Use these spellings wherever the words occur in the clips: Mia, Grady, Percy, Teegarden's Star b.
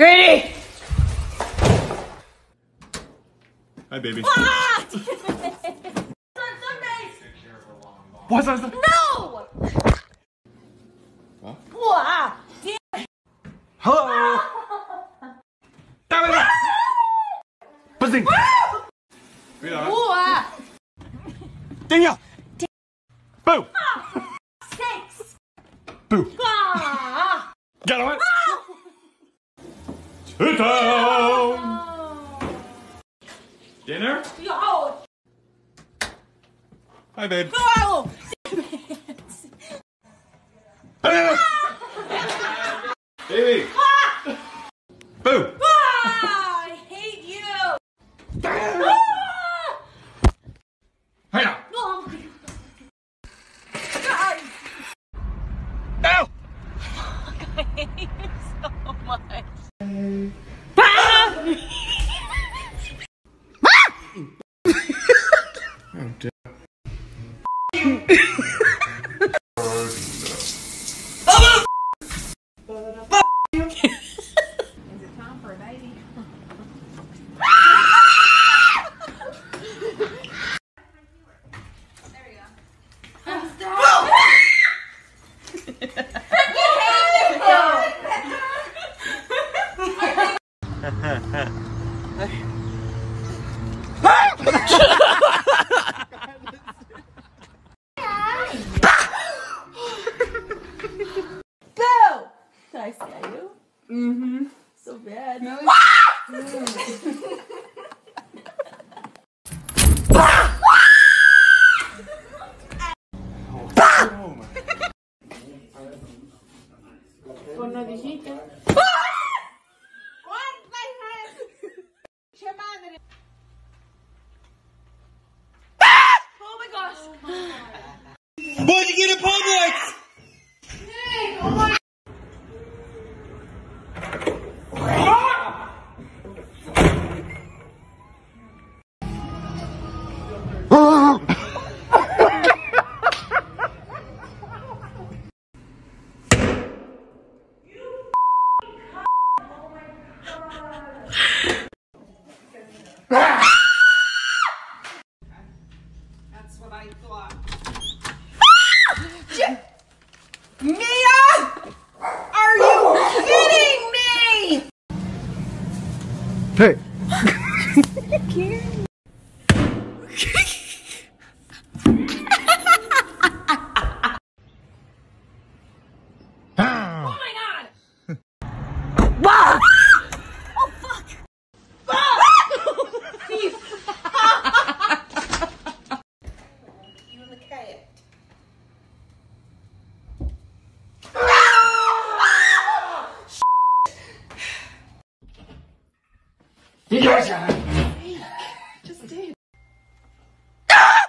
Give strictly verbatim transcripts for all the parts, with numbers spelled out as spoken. Grady! Hi, baby. Ah! It's on Sundays! What's on Sundays? No! Huh? Wow, damn. Hello! Damn it! Buzzing! Wow! Daniel! Boo! Ah, six! Boo! Ah. Get away! Ah. Sit down! Dinner? No! Hi, babe. No! Baby! Ah. Boo! Ah, I hate you! Ah. Hang on! No! God! Ow! Oh, I hate you so much. Ah. Oh, dear. Oh, is it time for a baby? There you go. I scare you? Mm-hmm. So bad. No. Con una viejita. ¡Cuánta hija es! ¡Che madre! Oh my gosh! Oh, boy, you get a public! That's what I thought. Mia! Are you kidding me? Hey! Oh my god! Wow! Oh fuck! Fuck! Did your job! Just did. Ah!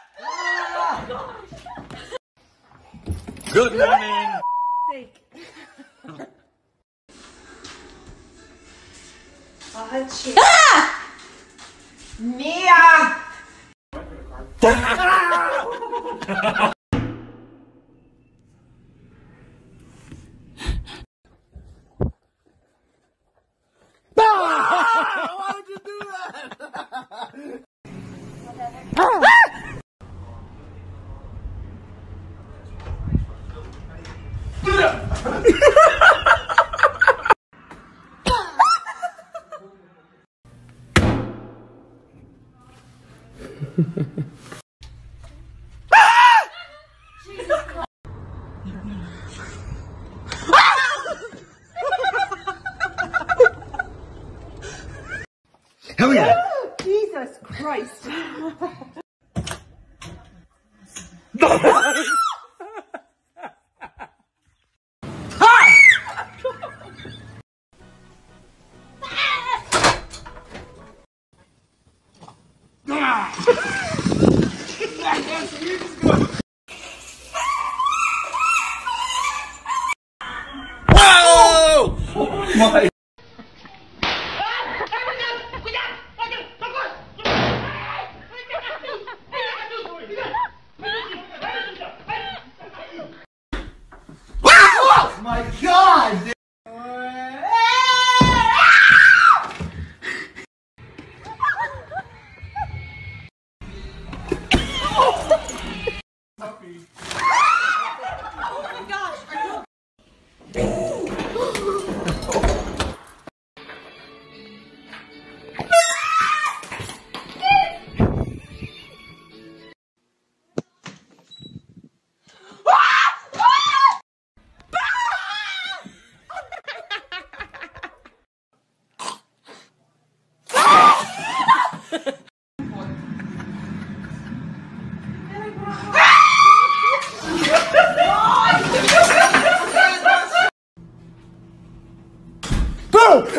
Good morning! Sake. Oh, shit. Ah! Mia! Hell yeah! Jesus Christ! Whoa! Oh my! Oh my god!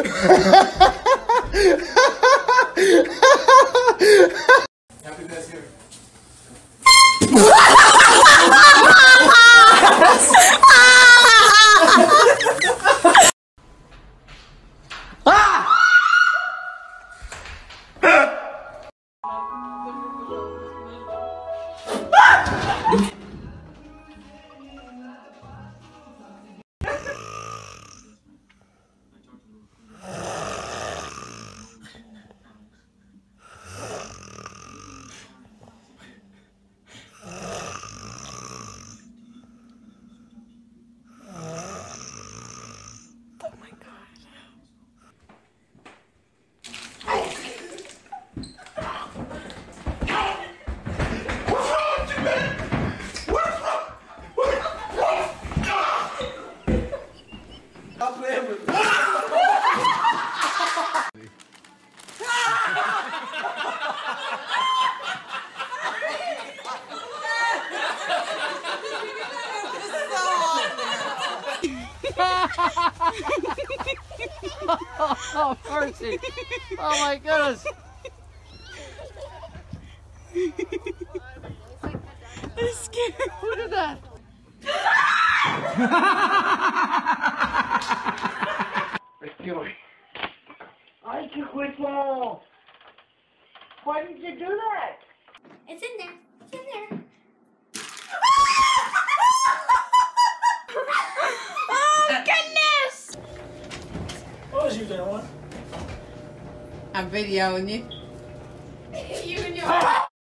Happy Thanksgiving. Oh, Percy! Oh my goodness! That's scary. Look at that! I took with all. Why did you do that? It's in there. It's in there. I'm videoing you. You and your